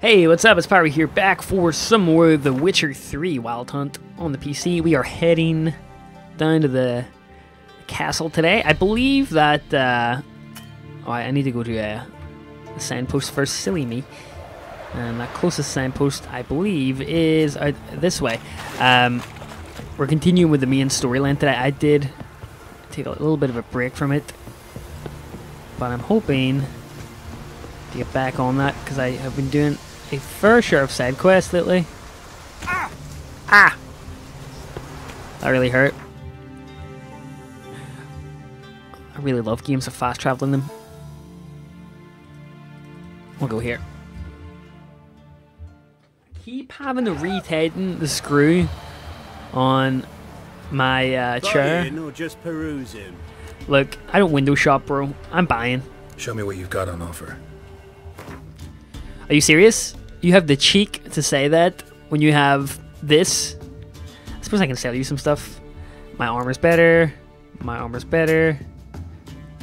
Hey, what's up? It's Pyro here, back for some more of The Witcher 3 Wild Hunt on the PC. We are heading down to the castle today. I believe that... I need to go to a signpost first, silly me. And the closest signpost, I believe, is this way. We're continuing with the main storyline today. I did take a little bit of a break from it, but I'm hoping to get back on that, because I have been doing a fair share of side quests lately. Ah! That really hurt. I really love games of fast traveling them. We'll go here. I keep having to retighten the screw on my chair. Or just perusing. Look, I don't window shop, bro. I'm buying. Show me what you've got on offer. Are you serious? You have the cheek to say that when you have this? I suppose I can sell you some stuff. My armor's better. My armor's better.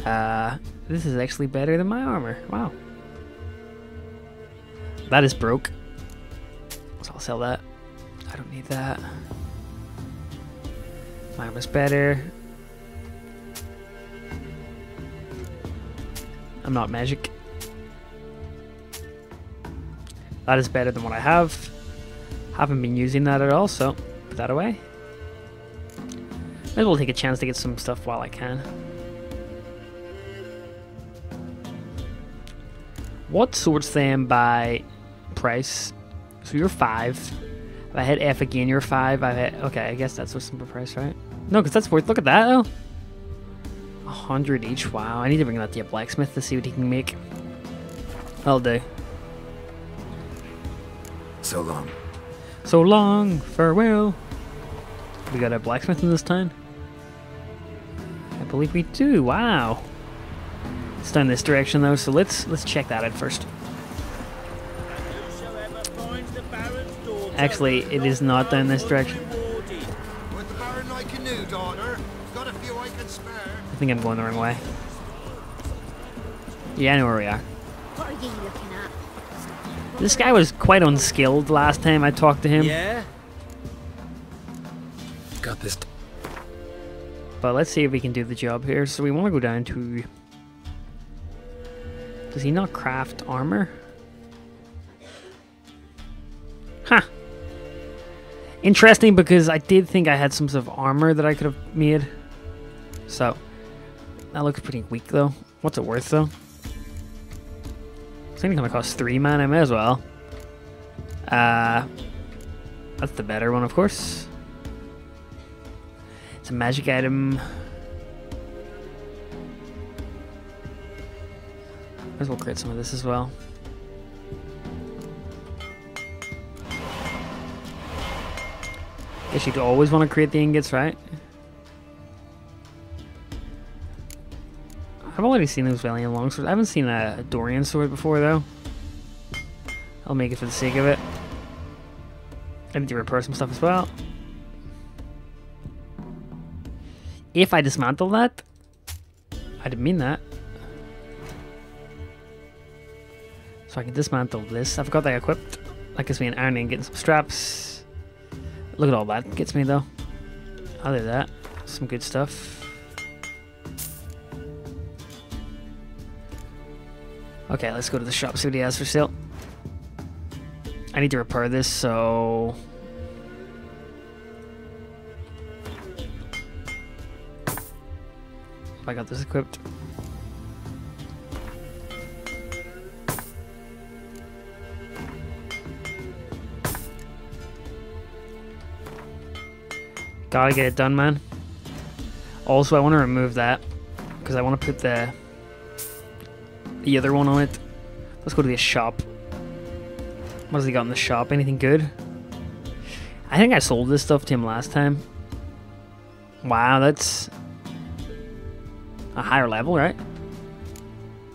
This is actually better than my armor. Wow. That is broke. So I'll sell that. I don't need that. My armor's better. I'm not magic. That is better than what I have. Haven't been using that at all, so put that away. Maybe we'll take a chance to get some stuff while I can. What sorts them by price? So you're 5. If I hit F again, you're 5. Okay, I guess that's what's the price, right? No, because that's worth. Look at that, though. 100 each. Wow, I need to bring that to a blacksmith to see what he can make. That'll do. So long. So long. Farewell. We got a blacksmith in this town? I believe we do. Wow. It's down this direction though, so let's check that out first. Actually, it is not down this direction. I think I'm going the wrong way. Yeah, I know where we are. What are you looking at? This guy was quite unskilled last time I talked to him. Yeah. Got this. But let's see if we can do the job here. So we want to go down to... Does he not craft armor? Huh. Interesting, because I did think I had some sort of armor that I could have made. So, that looks pretty weak though. What's it worth though? It's only gonna cost 3 man, I may as well. That's the better one, of course. It's a magic item. Might as well create some of this as well. Guess you'd always want to create the ingots, right? I've already seen those Velen longswords. I haven't seen a Dorian sword before, though. I'll make it for the sake of it. I need to repair some stuff as well. If I dismantle that... I didn't mean that. So I can dismantle this. I've got that equipped. That gives me an iron and getting some straps. Look at all that gets me, though. I'll do that. Some good stuff. Okay, let's go to the shop, see what he has for sale. I need to repair this, so... I got this equipped. Gotta get it done, man. Also, I want to remove that, because I want to put the other one on it. Let's go to the shop. What has he got in the shop? Anything good? I think I sold this stuff to him last time. Wow, that's a higher level, right?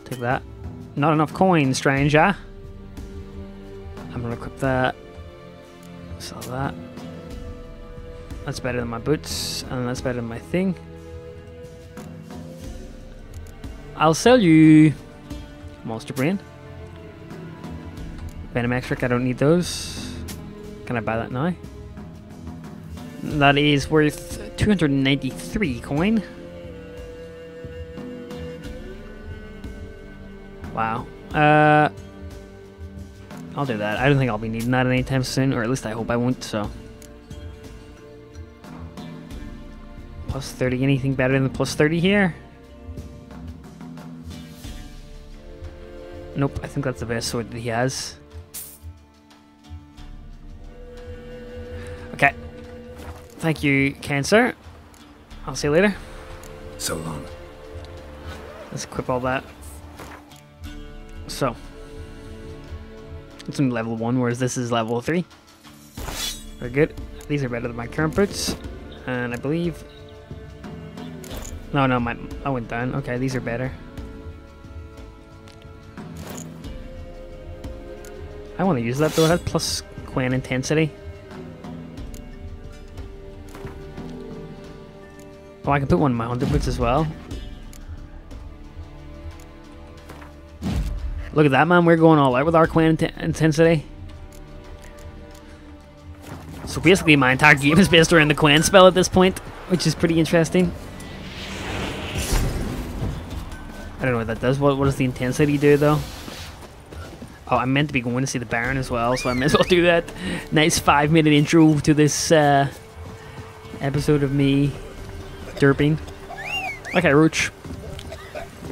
Take that. Not enough coins, stranger. I'm gonna equip that. Sell that. That's better than my boots, and that's better than my thing. I'll sell you Monster Brain. Venom Extract, I don't need those. Can I buy that now? That is worth 293 coin. Wow. I'll do that. I don't think I'll be needing that anytime soon, or at least I hope I won't, so. Plus 30, anything better than plus 30 here? Nope, I think that's the best sword that he has. Okay. Thank you, Cancer. I'll see you later. So long. Let's equip all that. So. It's in level 1, whereas this is level 3. Very good. These are better than my current boots. And I believe... No, I went down. Okay, these are better. I want to use that though. It has plus Quen intensity. Oh, I can put one in my hunter boots as well. Look at that, man. We're going all out with our Quen intensity. So basically my entire game is based around the Quen spell at this point, which is pretty interesting. I don't know what that does. What does the intensity do though? Oh, I meant to be going to see the Baron as well, so I may as well do that. Nice 5-minute intro to this episode of me derping. Okay, Roach.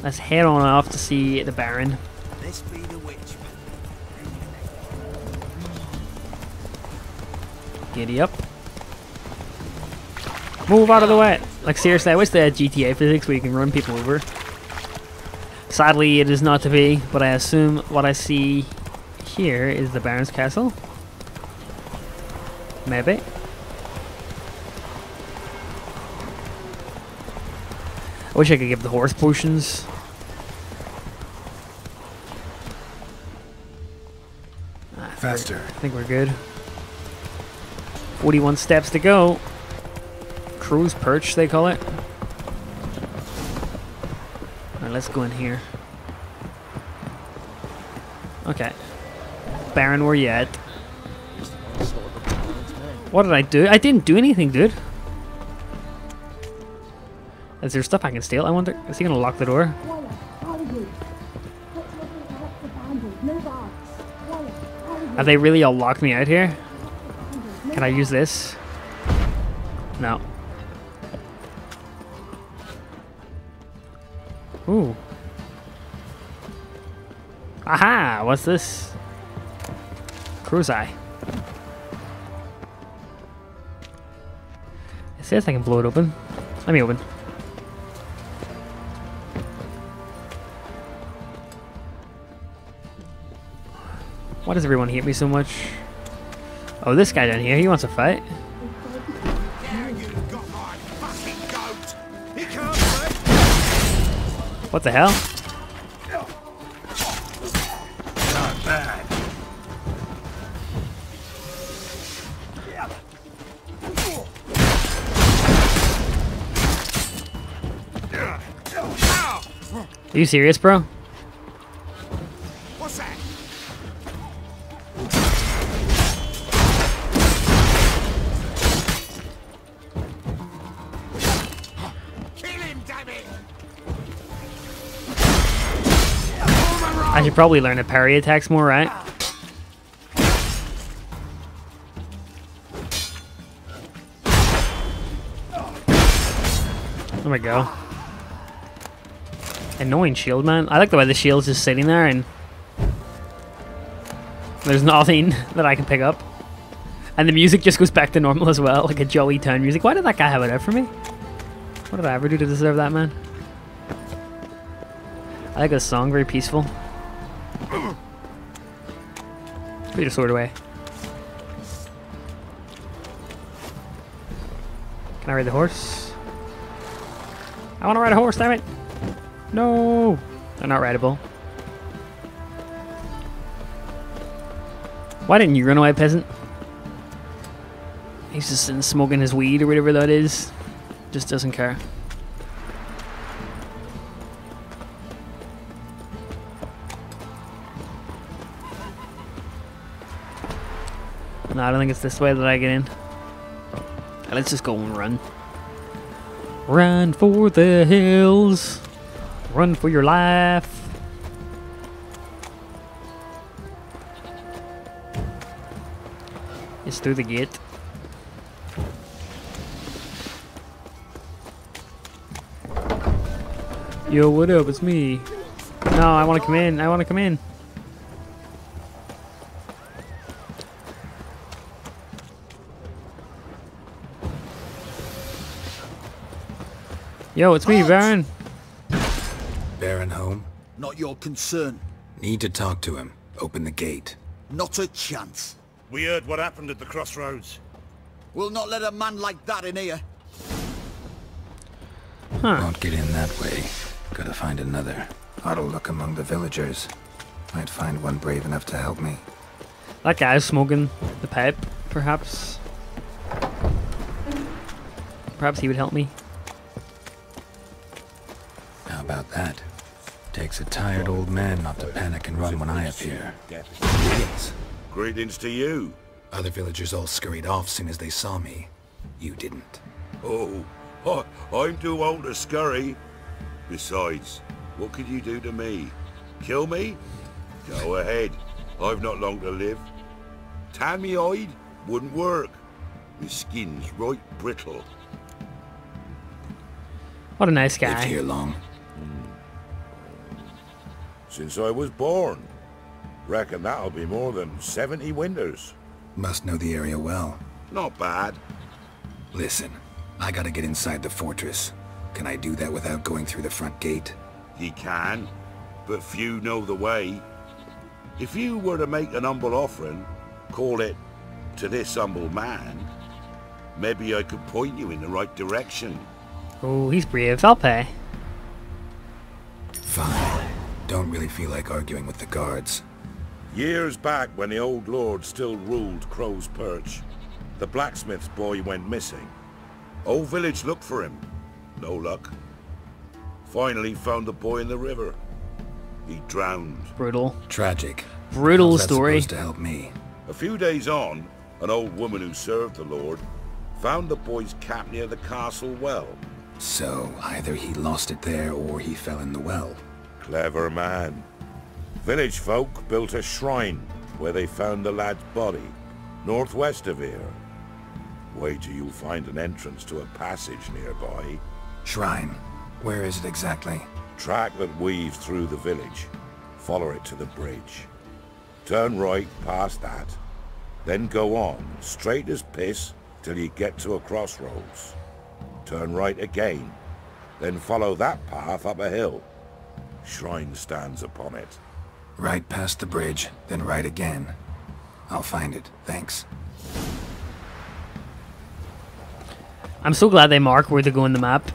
Let's head on off to see the Baron. This be the witch. Giddy up. Move out of the way. Like, seriously, I wish they had GTA physics where you can run people over. Sadly, it is not to be, but I assume what I see here is the Baron's castle. Maybe. I wish I could give the horse potions. Faster. I think we're good. 41 steps to go. Crow's Perch, they call it. Let's go in here. Okay. Baron, where you at? What did I do? I didn't do anything, dude. Is there stuff I can steal? I wonder. Is he going to lock the door? Are they really all locked me out here? Can I use this? No. Ooh. Aha! What's this? Crow's Eye. It says I can blow it open. Let me open. Why does everyone hate me so much? Oh, this guy down here, he wants a fight. What the hell? Not bad. Are you serious, bro? What's that? I should probably learn to parry attacks more, right? There we go. Annoying shield, man. I like the way the shield's just sitting there and there's nothing that I can pick up. And the music just goes back to normal as well, like a jolly town music. Why did that guy have it out for me? What did I ever do to deserve that, man? I like this song, very peaceful. Put your sword away. Can I ride the horse? I want to ride a horse, damn it! No! They're not rideable. Why didn't you run away, peasant? He's just sitting smoking his weed or whatever that is. Just doesn't care. No, I don't think it's this way that I get in. Let's just go and run. Run for the hills. Run for your life. It's through the gate. Yo, what up? It's me. No, I want to come in. I want to come in. Yo, it's me, Baron. Baron home? Not your concern. Need to talk to him. Open the gate. Not a chance. We heard what happened at the crossroads. We'll not let a man like that in here. Huh. Won't get in that way. Gotta find another. Ought to look among the villagers. Might find one brave enough to help me. That guy's smoking the pipe, perhaps. Perhaps he would help me. About that. Takes a tired old man not to panic and run when I appear. Yes. Greetings to you. Other villagers all scurried off soon as they saw me. You didn't. Oh, I'm too old to scurry. Besides, what could you do to me? Kill me? Go ahead. I've not long to live. Tammy-eyed wouldn't work. My skin's right brittle. What a nice guy. Lived here long. Since I was born. Reckon that'll be more than 70 winters. Must know the area well. Not bad. Listen, I gotta get inside the fortress. Can I do that without going through the front gate? You can, but few know the way. If you were to make an humble offering, call it to this humble man, maybe I could point you in the right direction. Oh, he's brave. I'll pay. Fine. Don't really feel like arguing with the guards. Years back, when the old lord still ruled Crow's Perch, the blacksmith's boy went missing. Whole village looked for him. No luck. Finally found the boy in the river. He drowned. Brutal. Tragic. Brutal story. How's that supposed to help me? A few days on, an old woman who served the lord found the boy's cap near the castle well. So, either he lost it there or he fell in the well. Clever man. Village folk built a shrine where they found the lad's body, northwest of here. Wager you'll find an entrance to a passage nearby. Shrine? Where is it exactly? Track that weaves through the village. Follow it to the bridge. Turn right past that. Then go on, straight as piss, till you get to a crossroads. Turn right again. Then follow that path up a hill. Shrine stands upon it. Right past the bridge, then right again. I'll find it, thanks. I'm so glad they mark where to go in the map.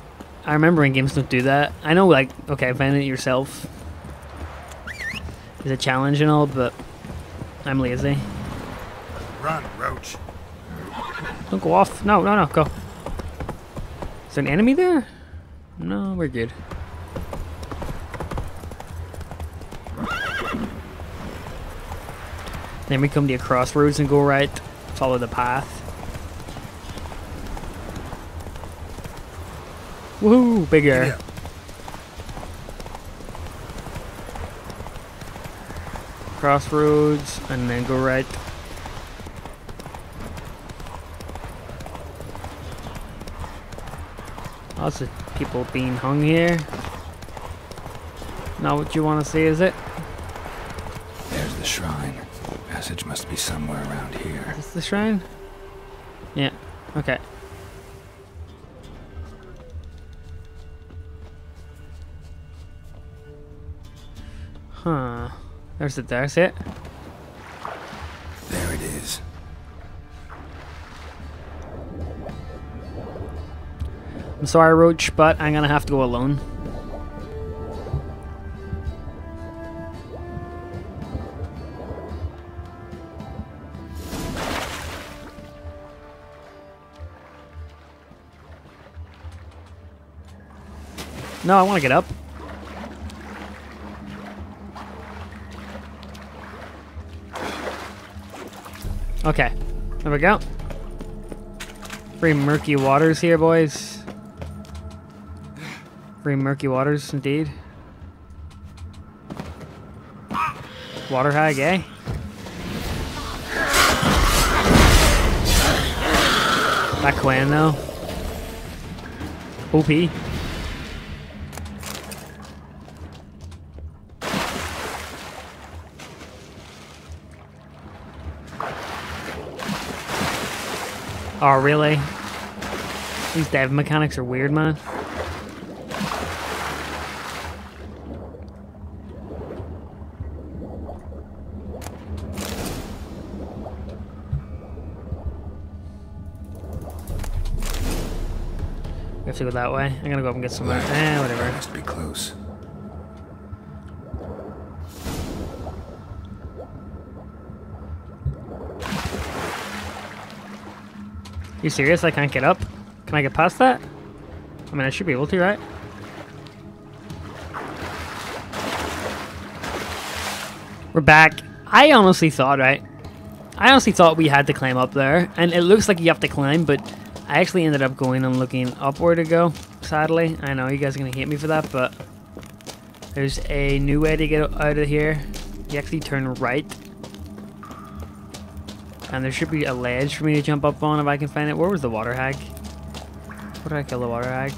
I remember in games don't do that. I know, like, okay, find it yourself is a challenge and all, but I'm lazy. Run, Roach. Don't go off. No, no, no, go. Is there an enemy there? No, we're good. Then we come to a crossroads and go right. Follow the path. Woohoo! Bigger. Yeah. Crossroads and then go right. Lots of people being hung here. Not what you want to see, is it? There's the shrine. Passage must be somewhere around here. Is this the shrine? Yeah. Okay. Huh. There's it. There's it. There it is. I'm sorry, Roach, but I'm gonna have to go alone. No, I want to get up. Okay. There we go. Pretty murky waters here, boys. Pretty murky waters, indeed. Water hag, eh? That clan, though. OP. Oh, really? These dive mechanics are weird, man. We have to go that way. I'm gonna go up and get some more. Eh, whatever. Must be close. You serious? I can't get up? Can I get past that? I mean, I should be able to, right? We're back. I honestly thought we had to climb up there, and it looks like you have to climb, but I actually ended up going and looking up where to go, sadly. I know you guys are going to hate me for that, but there's a new way to get out of here. You actually turn right. And there should be a ledge for me to jump up on if I can find it. Where was the water hag? Where did I kill the water hag?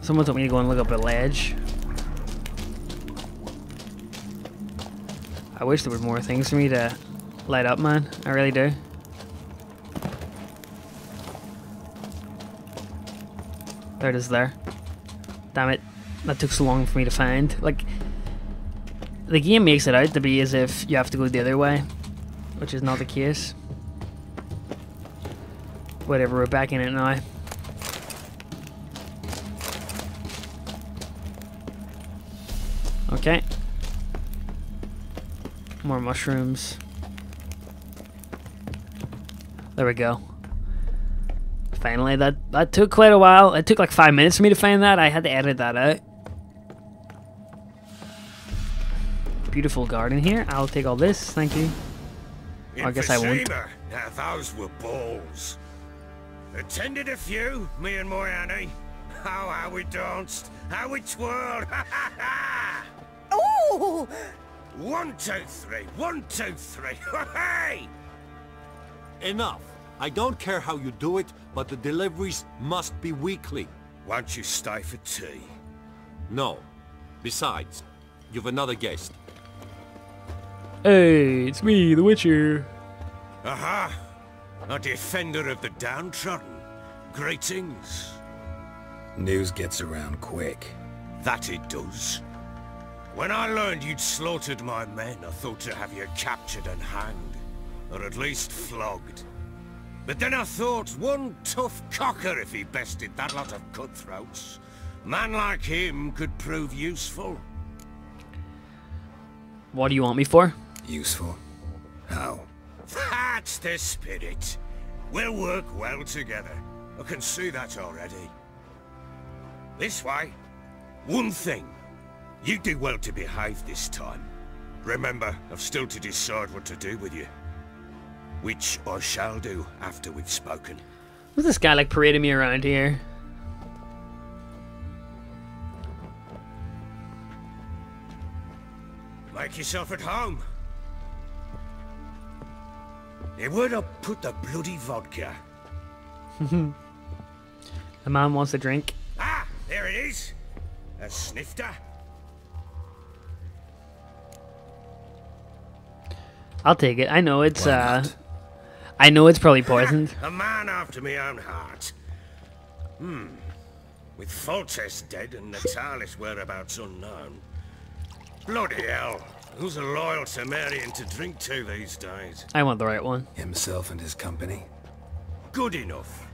Someone told me to go and look up a ledge. I wish there were more things for me to light up, man. I really do. There it is there. Damn it. That took so long for me to find. Like, the game makes it out to be as if you have to go the other way, which is not the case. Whatever, we're back in it now. Okay. More mushrooms. There we go. Finally, that took quite a while. It took like 5 minutes for me to find that. I had to edit that out. Beautiful garden here. I'll take all this, thank you. Oh, I guess I won't. Now those were balls. Attended a few, me and my Annie. Oh, how we danced, how we twirled. Oh! 1, 2, 3. 1, 2, 3. Hey! Enough. I don't care how you do it, but the deliveries must be weekly. Won't you stay for tea? No. Besides, you've another guest. Hey, it's me, The Witcher. Aha! A defender of the downtrodden. Greetings. News gets around quick. That it does. When I learned you'd slaughtered my men, I thought to have you captured and hanged. Or at least flogged. But then I thought, one tough cocker if he bested that lot of cutthroats. Man like him could prove useful. What do you want me for? Useful. How? That's the spirit. We'll work well together. I can see that already. This way. One thing. You do well to behave this time. Remember, I've still to decide what to do with you. Which I shall do after we've spoken. What's this guy like parading me around here? Make yourself at home. They would have put the bloody vodka. The man wants a drink. Ah, there it is. A snifter. I'll take it. I know it's probably poisoned. A man after my own heart. Hmm. With Foltest dead and Natalis whereabouts unknown. Bloody hell. Who's a loyal Cimmerian to drink to these days? I want the right one. Himself and his company. Good enough.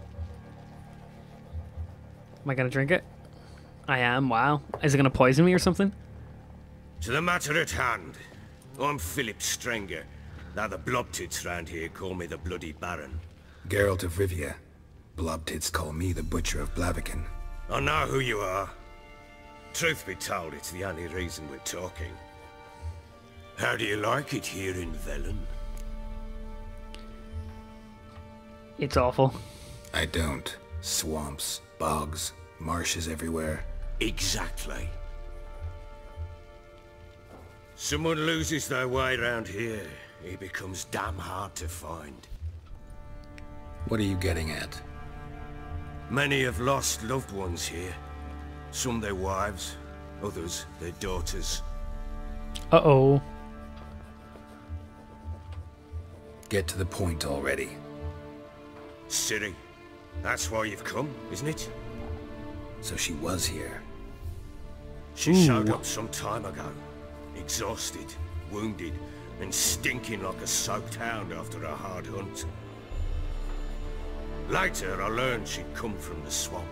Am I gonna drink it? I am, wow. Is it gonna poison me or something? To the matter at hand. I'm Philip Stringer. Now the blobtits round here call me the Bloody Baron. Geralt of Rivia. Blobtits call me the Butcher of Blaviken. I know who you are. Truth be told, it's the only reason we're talking. How do you like it here in Velen? It's awful. I don't. Swamps, bogs, marshes everywhere. Exactly. Someone loses their way around here, he becomes damn hard to find. What are you getting at? Many have lost loved ones here. Some their wives, others their daughters. Uh-oh. Get to the point already. Ciri, that's why you've come, isn't it? So she was here. She showed up some time ago. Exhausted, wounded, and stinking like a soaked hound after a hard hunt. Later, I learned she'd come from the swamp.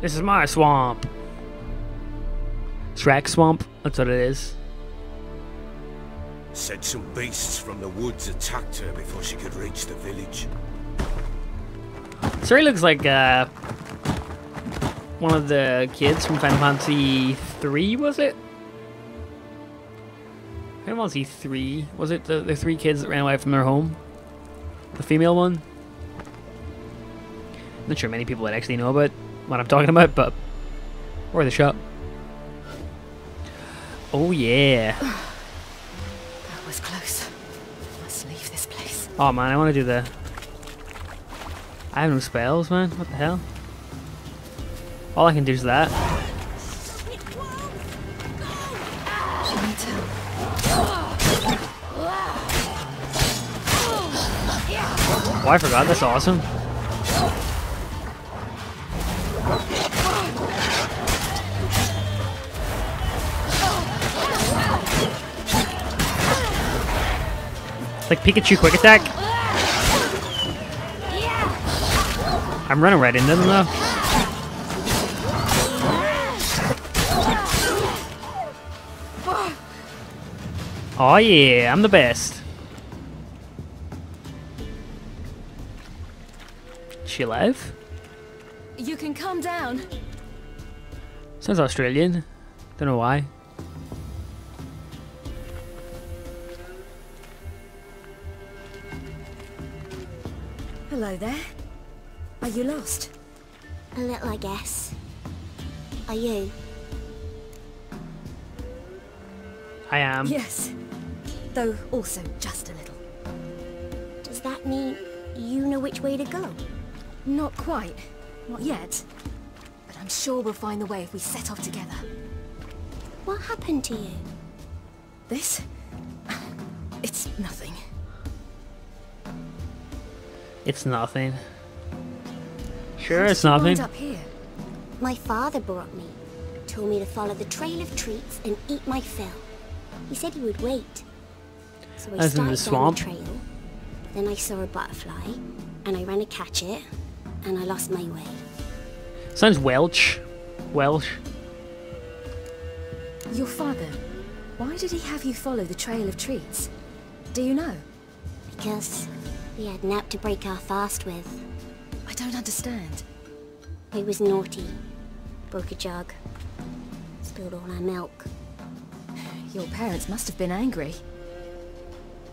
This is my swamp. Shrek swamp? That's what it is. Said some beasts from the woods attacked her before she could reach the village. Ciri looks like one of the kids from Final Fantasy 3, was it? Final Fantasy 3, was it the three kids that ran away from their home? The female one? I'm not sure many people would actually know about what I'm talking about, but... Or the shop. Oh yeah. That was close. I must leave this place. Oh man, I want to do the... I have no spells, man. What the hell? All I can do is that. Oh, I forgot. That's awesome. It's like Pikachu quick attack. I'm running right into them though. Oh yeah, I'm the best. Is she alive? You can come down. Sounds Australian. Don't know why. Hello there. Are you lost? A little, I guess. Are you? I am. Yes. Though also just a little. Does that mean you know which way to go? Not quite. Not yet. But I'm sure we'll find the way if we set off together. What happened to you? This? It's nothing. It's nothing. Sure, it's nothing. Up here? My father brought me. Told me to follow the trail of treats and eat my fill. He said he would wait. So I started down the trail, then I saw a butterfly, and I ran to catch it, and I lost my way. Sounds Welsh. Welsh. Your father, why did he have you follow the trail of treats? Do you know? Because we had an app to break our fast with. I don't understand. I was naughty. Broke a jug. Spilled all our milk. Your parents must have been angry.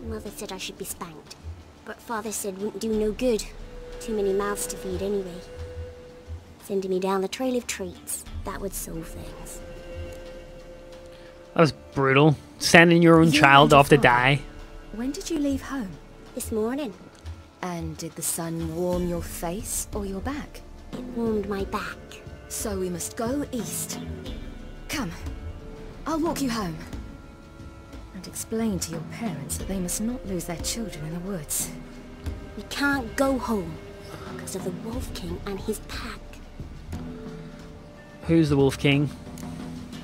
Mother said I should be spanked, but Father said wouldn't do no good. Too many mouths to feed anyway. Sending me down the trail of treats, that would solve things. That was brutal. Sending your own child off to die. When did you leave home? This morning. And did the sun warm your face or your back? It warmed my back. So we must go east. Come, I'll walk you home. And explain to your parents that they must not lose their children in the woods. We can't go home because of the Wolf King and his pack. Who's the Wolf King?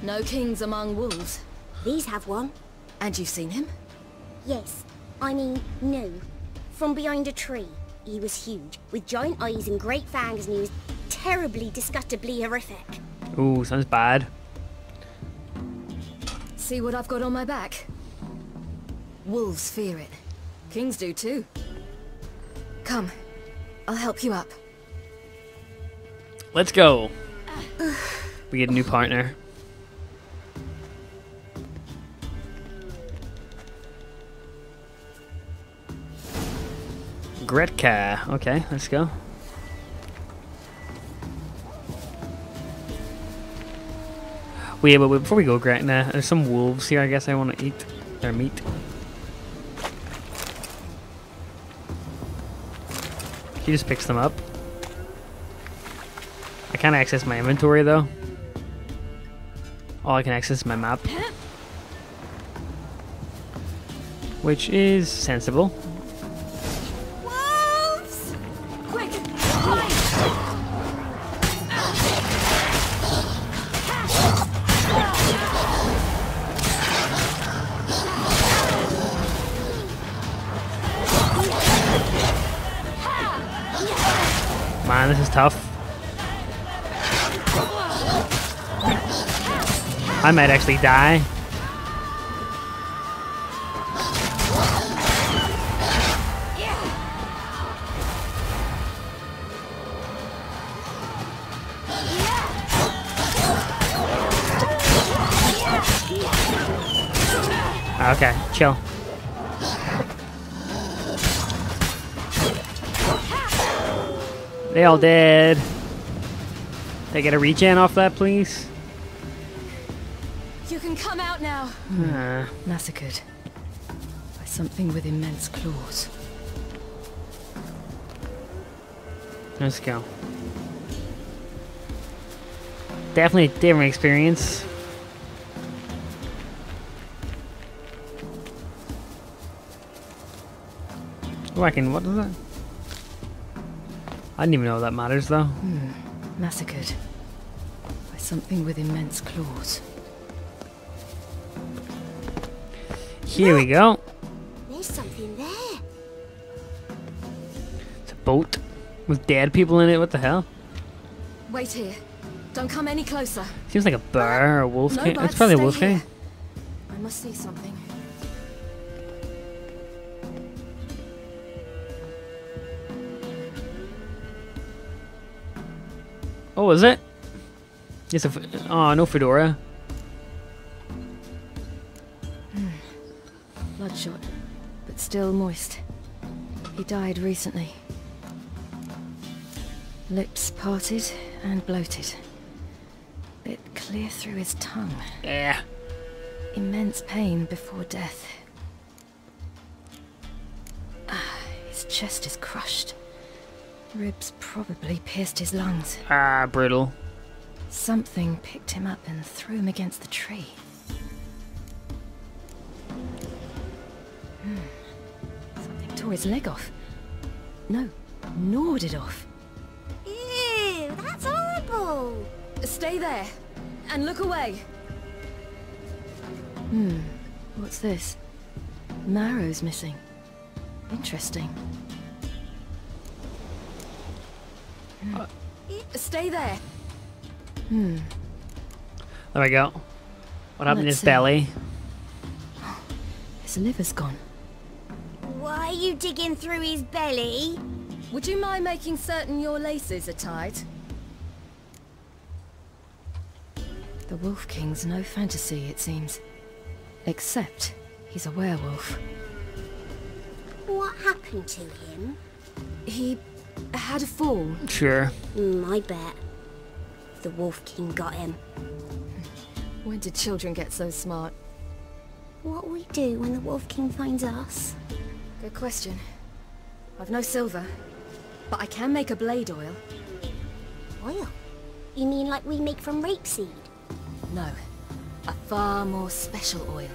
No kings among wolves. These have one. And you've seen him? Yes. I mean, no. From behind a tree. He was huge, with giant eyes and great fangs, and he was terribly, disgustingly horrific. Ooh, sounds bad. See what I've got on my back? Wolves fear it. Kings do too. Come, I'll help you up. Let's go. We get a new partner. Gretka. Okay, let's go. Well, yeah, but before we go, Gretka, there's some wolves here. I guess I want to eat their meat. He just picks them up. I can't access my inventory, though. All I can access is my map. Which is sensible. Wolves! Quick! Man, this is tough. I might actually die. Okay, chill. They all dead. They get a regen off that, please. You can come out now. Massacred by something with immense claws. Let's go. Definitely a different experience. Oh, I can, what is that? I didn't even know that matters, though. Massacred by something with immense claws. Here we go. There's something there. It's a boat with dead people in it. What the hell? Wait here. Don't come any closer. Seems like a bear or a wolf king. It's probably a wolf king. I must see something. Oh, is it? It's a no fedora. Bloodshot, but still moist. He died recently. Lips parted and bloated. Bit clear through his tongue. Yeah. Immense pain before death. His chest is crushed. Ribs probably pierced his lungs. Brittle. Something picked him up and threw him against the tree. Something tore his leg off. No, gnawed it off. Ew, that's horrible. Stay there and look away. What's this? Marrow's missing. Interesting. Stay there. There we go. What happened to his belly? His liver's gone. Why are you digging through his belly? Would you mind making certain your laces are tied? The Wolf King's no fantasy, it seems. Except he's a werewolf. What happened to him? He had a fall. Sure. I bet. The Wolf King got him. When did children get so smart? What we do when the Wolf King finds us? Good question. I've no silver, but I can make a blade oil. Oil? You mean like we make from rapeseed? No. A far more special oil.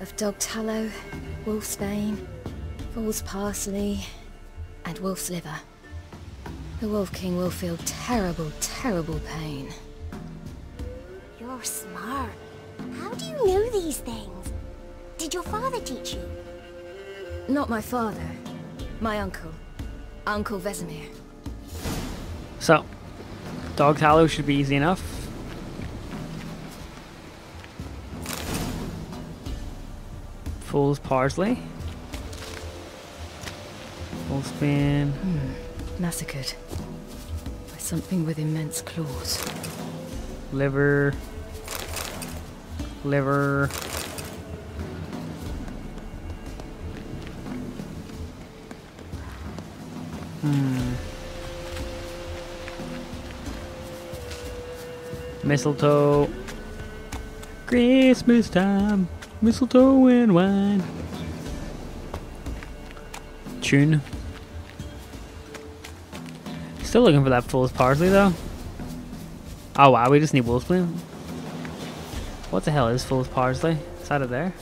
Of dog tallow, wolf's bane, fool's parsley, and wolf's liver. The Wolf King will feel terrible, terrible pain. You're smart. How do you know these things? Did your father teach you? Not my father. My uncle. Uncle Vesemir. So, dog tallow should be easy enough. Fool's parsley. Spin. Massacred by something with immense claws. Liver. Liver. Mistletoe. Christmas time. Mistletoe and wine. Tune. Still looking for that fool's parsley though. Oh wow, we just need wolf's bloom. What the hell is fool's parsley? It's out of there.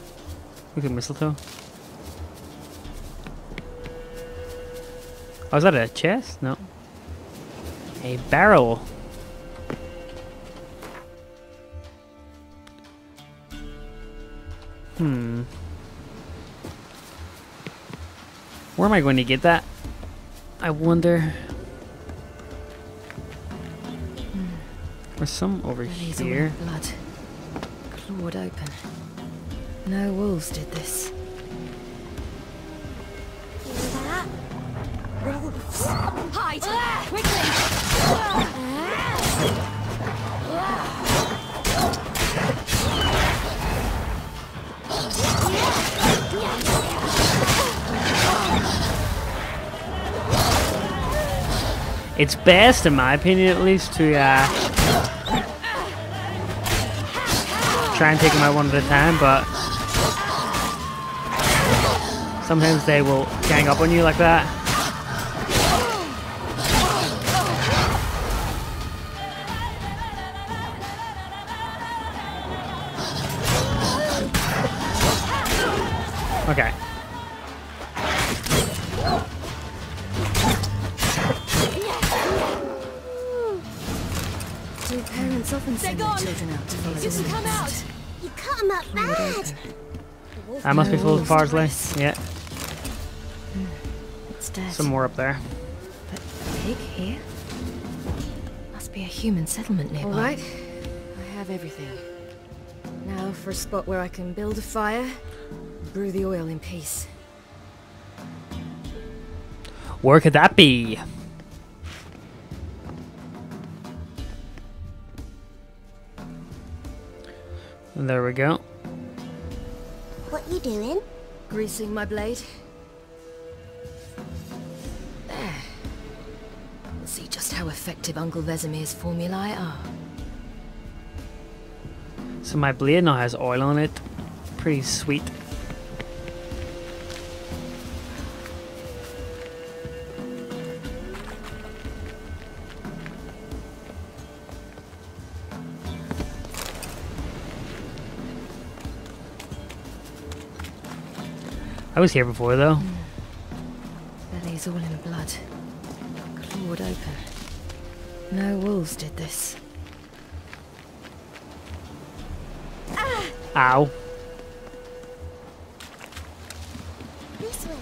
We can mistletoe. Oh, is that a chest? No. A barrel. Where am I going to get that? I wonder. There's some over here. Blood clawed open. No wolves did this. Wolves! Hide quickly! It's best, in my opinion at least, to try and take them out one at a time, but sometimes they will gang up on you like that. Okay. They're gone. You can come out. You cut them up bad. I must be full of parsley. Yeah. It's dead. Some more up there. But pig here? Must be a human settlement nearby. All right. I have everything. Now for a spot where I can build a fire, brew the oil in peace. Where could that be? There we go. What you doing? Greasing my blade. There. We'll see just how effective Uncle Vesemir's formulae are. So my blade now has oil on it. Pretty sweet. I was here before though. Belly's all in blood. Clawed open. No wolves did this. Ah! Ow. This way.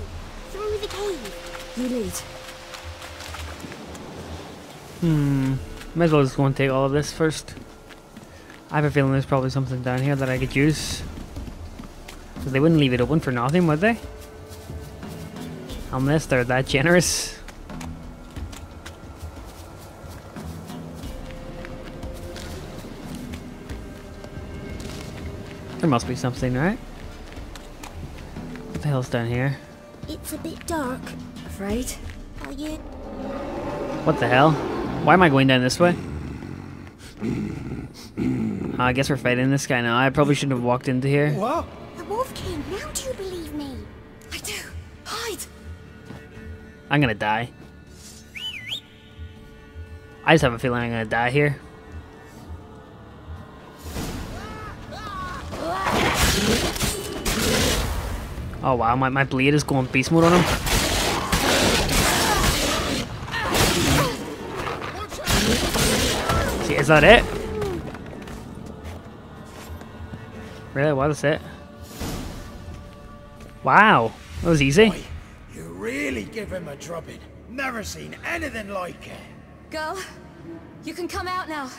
Through the cave. You lead. Might as well just go and take all of this first. I have a feeling there's probably something down here that I could use. They wouldn't leave it open for nothing, would they? Unless they're that generous. There must be something, right? What the hell's down here? It's a bit dark. Afraid? Are you? What the hell? Why am I going down this way? I guess we're fighting this guy now. I probably shouldn't have walked into here. What? Now do you believe me? I do. Hide. I'm gonna die. I just have a feeling I'm gonna die here. Oh wow, my blade is going beast mode on him. See, is that it? Really? What is it? Wow, that was easy. Boy, you really give him a drubbing. Never seen anything like it. Girl, you can come out now.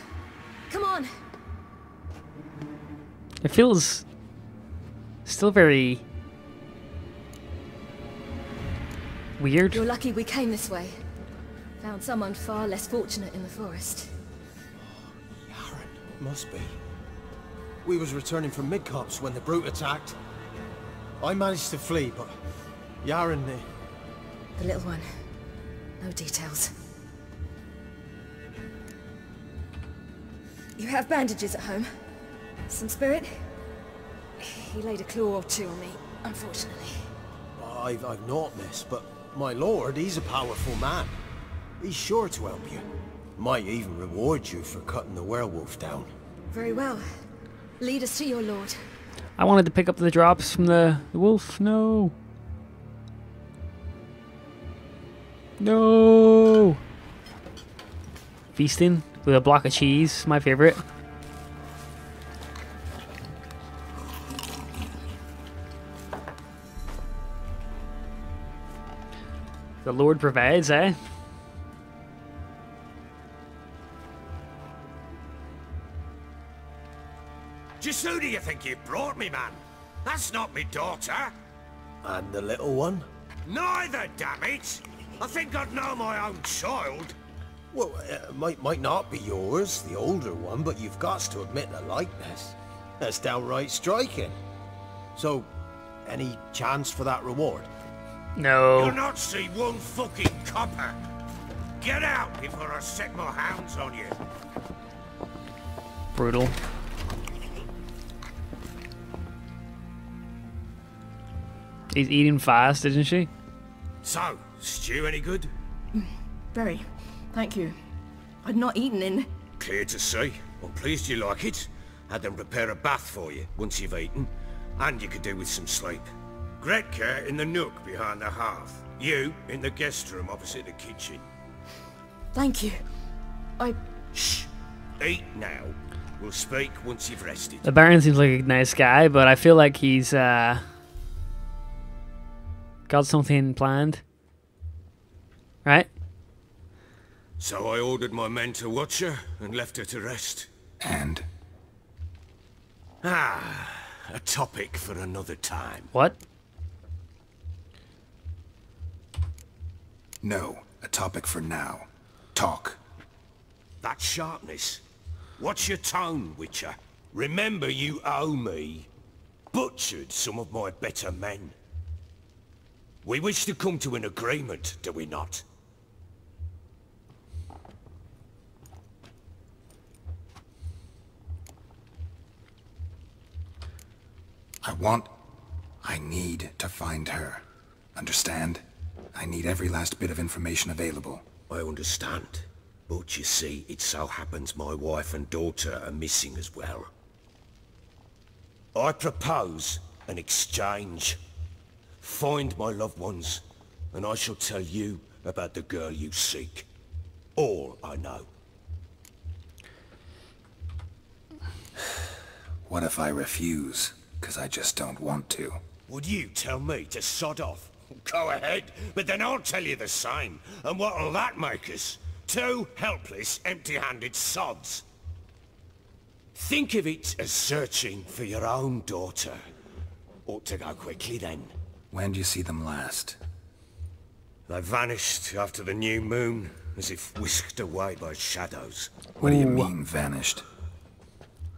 Come on. It feels still very weird. You're lucky we came this way. Found someone far less fortunate in the forest. Yaren, must be. We was returning from Midcops when the brute attacked. I managed to flee, but Yaren... The little one. No details. You have bandages at home? Some spirit? He laid a claw or two on me, unfortunately. I've not, miss, but my lord, he's a powerful man. He's sure to help you. Might even reward you for cutting the werewolf down. Very well. Lead us to your lord. I wanted to pick up the drops from the wolf. No. No. Feasting with a block of cheese. My favorite. The Lord provides, eh? Just who do you think you brought me, man? That's not me daughter. And the little one? Neither, damn it! I think I'd know my own child. Well, it might not be yours, the older one, but you've got to admit the likeness. That's downright striking. So, any chance for that reward? No. You'll not see one fucking copper. Get out before I set my hounds on you. Brutal. He's eating fast, isn't she? So, stew any good? Very. Thank you. I'd not eaten in... Clear to see. I'm pleased you like it. Had them prepare a bath for you once you've eaten. And you could do with some sleep. Gretka in the nook behind the hearth. You in the guest room opposite the kitchen. Thank you. I... Shh. Eat now. We'll speak once you've rested. The Baron seems like a nice guy, but I feel like he's, got something planned. Right? So I ordered my men to watch her and left her to rest. And? Ah, a topic for another time. What? No, a topic for now. Talk. That sharpness. Watch your tone, Witcher. Remember you owe me. Butchered some of my better men. We wish to come to an agreement, do we not? I need to find her. Understand? I need every last bit of information available. I understand. But you see, it so happens my wife and daughter are missing as well. I propose an exchange. Find my loved ones, and I shall tell you about the girl you seek. All I know. What if I refuse? Because I just don't want to. Would you tell me to sod off? Go ahead, but then I'll tell you the same. And what'll that make us? Two helpless, empty-handed sods. Think of it as searching for your own daughter. Ought to go quickly then. When do you see them last? They vanished after the new moon, as if whisked away by shadows. What do you mean, vanished?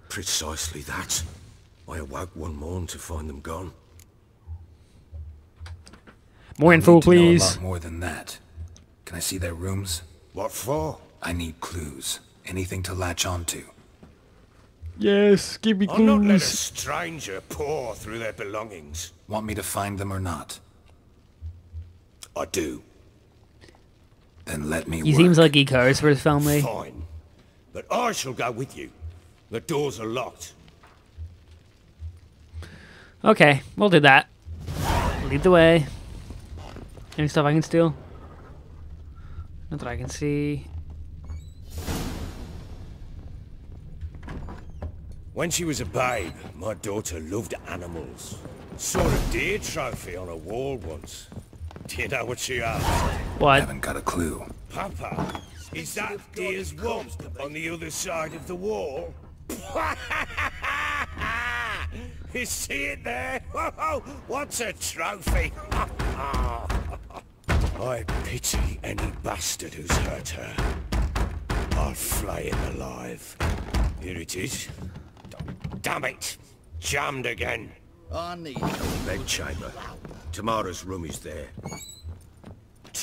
Precisely that. I awoke one morn to find them gone. More info, please. I need to know a lot more than that. Can I see their rooms? What for? I need clues. Anything to latch onto. Yes, give me clues. I'll not let a stranger pore through their belongings. Want me to find them or not? I do. Then let me work. He seems like he cares for his family. Fine. But I shall go with you. The doors are locked. Okay, we'll do that. Lead the way. Any stuff I can steal? Not that I can see. When she was a babe, my daughter loved animals. Saw a deer trophy on a wall once. Do you know what she asked? What? I haven't got a clue. Papa, is that deer's rump on the other side of the wall? You see it there? Whoa, what's a trophy? I pity any bastard who's hurt her. I'll flay him alive. Here it is. Damn it! Jammed again. I need a bedchamber. Tamara's room is there.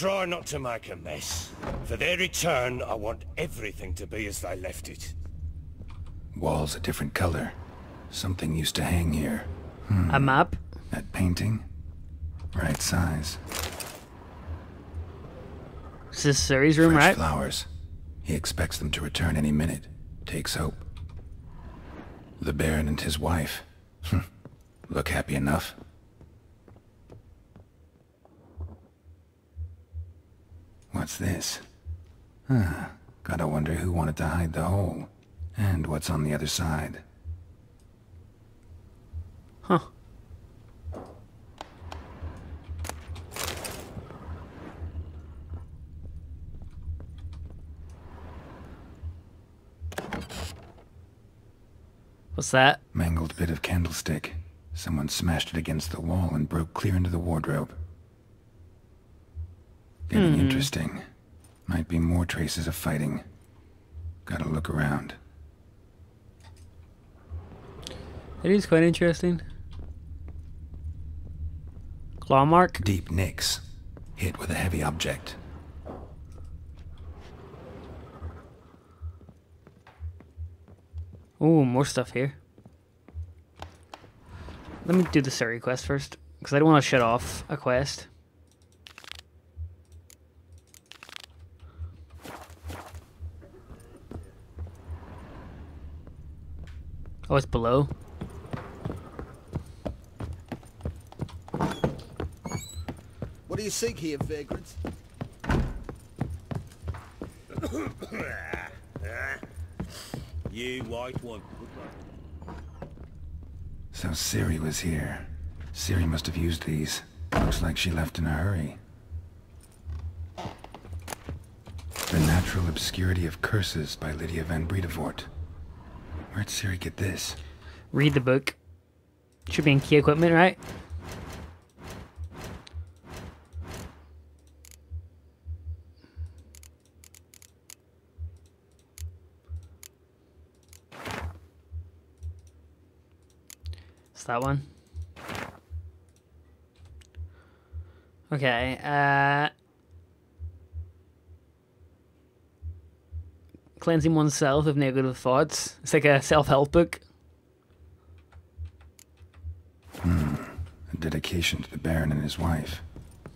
try not to make a mess. For their return, I want everything to be as they left it. Walls a different color. Something used to hang here. Hmm. A map? That painting? Right size. This is Ciri's room, right? Flowers. He expects them to return any minute. Takes hope. The Baron and his wife. Look happy enough. What's this? Huh. Gotta wonder who wanted to hide the hole. And what's on the other side. Huh. What's that? Mangled bit of candlestick. Someone smashed it against the wall and broke clear into the wardrobe. Getting interesting. Might be more traces of fighting. Gotta look around. It is quite interesting. Claw mark? Deep nicks. Hit with a heavy object. Ooh, more stuff here. Let me do the Ciri quest first, because I don't want to shut off a quest. Oh, it's below. What do you seek here, vagrants? You white one. So Ciri was here. Ciri must have used these. Looks like she left in a hurry. The Natural Obscurity of Curses by Lydia Van Bredevoort. Where'd Ciri get this? Read the book. Should be in key equipment, right? It's that one. Okay, cleansing oneself of negative thoughts. It's like a self-help book. A dedication to the Baron and his wife.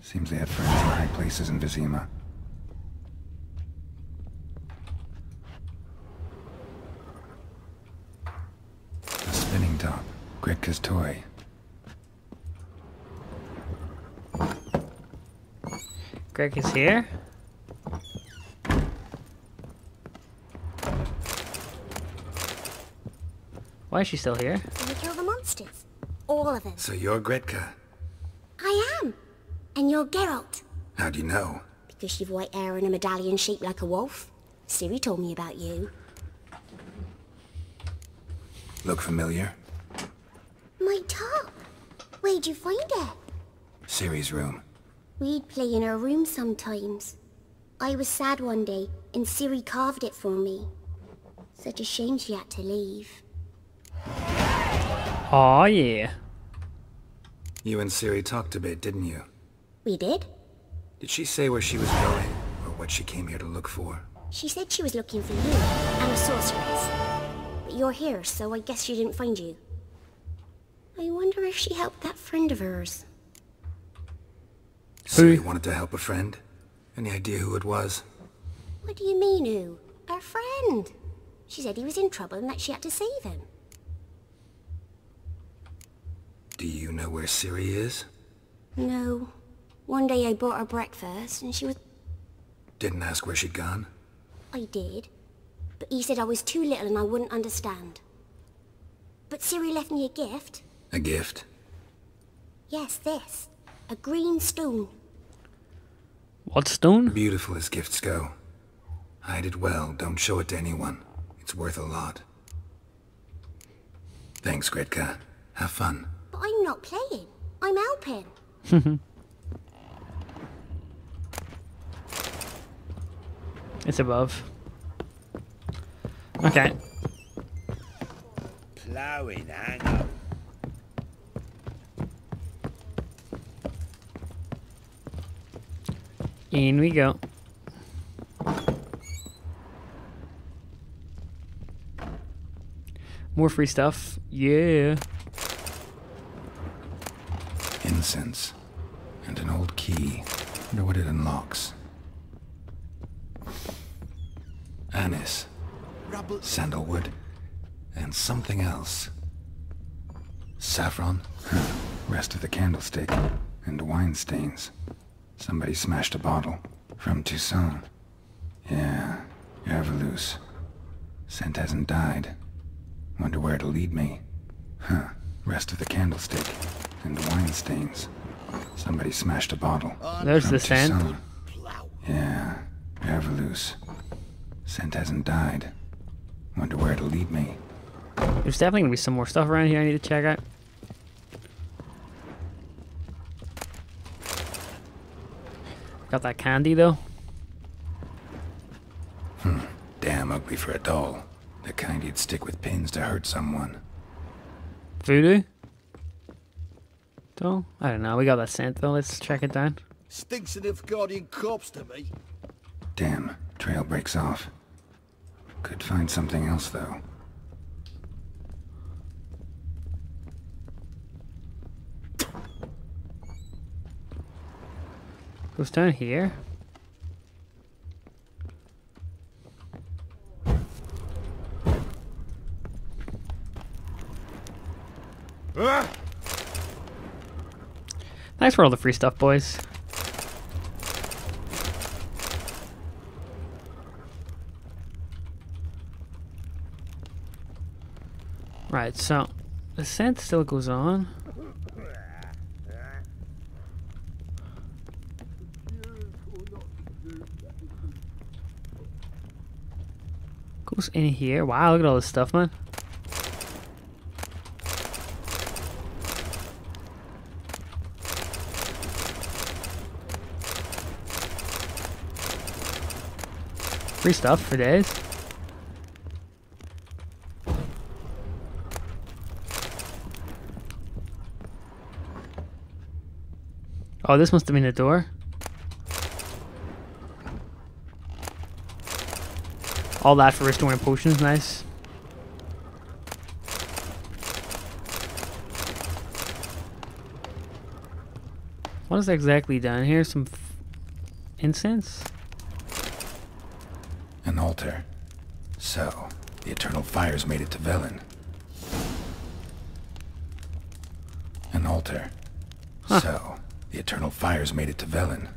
Seems they had friends in high places in Vizima. A spinning top. Gretka's toy. Gretka's here. Why is she still here? We kill the monsters. All of them. So you're Gretka? I am. And you're Geralt. How do you know? Because you've white hair and a medallion shaped like a wolf. Ciri told me about you. Look familiar? My top. Where'd you find it? Ciri's room. We'd play in her room sometimes. I was sad one day, and Ciri carved it for me. Such a shame she had to leave. Oh yeah. You and Ciri talked a bit, didn't you? We did. Did she say where she was going, or what she came here to look for? She said she was looking for you, and a sorceress. But you're here, so I guess she didn't find you. I wonder if she helped that friend of hers. Ciri wanted to help a friend? Any idea who it was? What do you mean, who? Her friend. She said he was in trouble and that she had to save him. Do you know where Ciri is? No. One day I bought her breakfast and she was... Didn't ask where she'd gone? I did. But he said I was too little and I wouldn't understand. But Ciri left me a gift. A gift? Yes, this. A green stone. What stone? Beautiful as gifts go. Hide it well, don't show it to anyone. It's worth a lot. Thanks, Gretka. Have fun. But I'm not playing. I'm helping. It's above. Okay. Plowing, I know. In we go. More free stuff. Yeah. Incense. And an old key. Wonder what it unlocks. Anise. Sandalwood. And something else. Saffron. Rest of the candlestick. And wine stains. Somebody smashed a bottle. From Toussaint. Yeah. Averaloose. Scent hasn't died. Wonder where it'll lead me. Huh. Rest of the candlestick. And wine stains. Somebody smashed a bottle. There's the scent. Yeah. Averaloose. Scent hasn't died. Wonder where it'll lead me. There's definitely gonna be some more stuff around here I need to check out. Got that candy though. Damn ugly for a doll. The kind you'd stick with pins to hurt someone. Voodoo? Doll? I don't know. We got that scent though. Let's check it down. Stinks an Guardian corpse to me. Damn. Trail breaks off. Could find something else though. Goes down here. Thanks for all the free stuff, boys. Right, so the scent still goes on. Goes in here. Wow, look at all this stuff, man. Free stuff for days. Oh, this must have been a door. All that for restoring potions, nice. What is exactly down here? Some incense? An altar. So, the Eternal Fires made it to Velen. An altar. Huh. So, the Eternal Fires made it to Velen.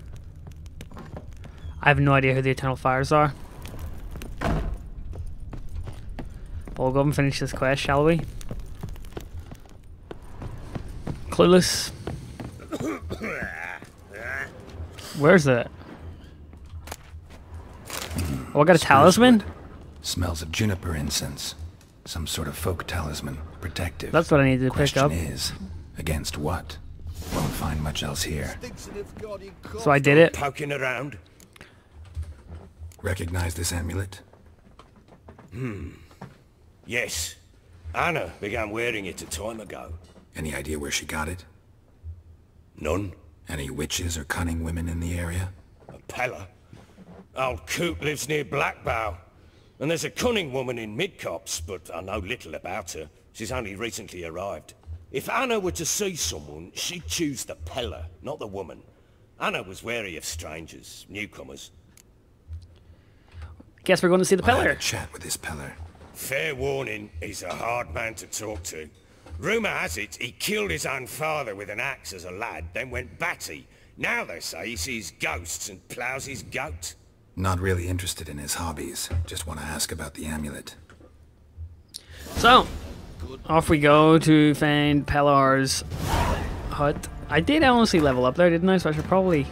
I have no idea who the Eternal Fires are. But we'll go and finish this quest, shall we? Clueless. Where's that? Oh, I got a talisman? Smells of juniper incense. Some sort of folk talisman. Protective. That's what I needed to pick up. Question is, against what? Won't find much else here. So I did it. Poking around. Recognize this amulet? Yes. Anna began wearing it a time ago. Any idea where she got it? None. Any witches or cunning women in the area? A Pella. Old Coop lives near Blackbow, and there's a cunning woman in Midcops, but I know little about her. She's only recently arrived. If Anna were to see someone, she'd choose the Pella, not the woman. Anna was wary of strangers, newcomers. Guess we're going to see the Pella. I had a chat with this Pella. Fair warning, he's a hard man to talk to. Rumour has it he killed his own father with an axe as a lad, then went batty. Now they say he sees ghosts and ploughs his goat. Not really interested in his hobbies. Just want to ask about the amulet. So, off we go to find Pelar's hut. I did honestly level up there, didn't I? So I should probably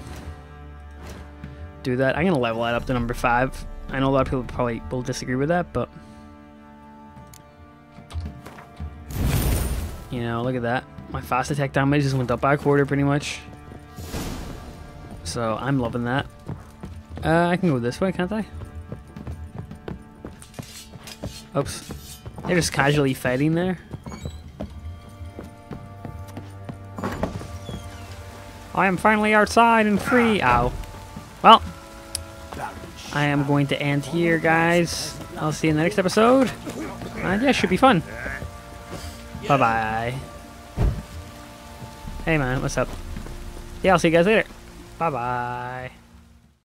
do that. I'm going to level that up to number 5. I know a lot of people probably will disagree with that, but... You know, look at that. My fast attack damage just went up by a quarter, pretty much. So, I'm loving that. I can go this way, can't I? Oops. They're just casually fighting there. I am finally outside and free. Ow. Well, I am going to end here, guys. I'll see you in the next episode. Yeah, should be fun. Bye-bye. Hey, man, what's up? Yeah, I'll see you guys later. Bye-bye.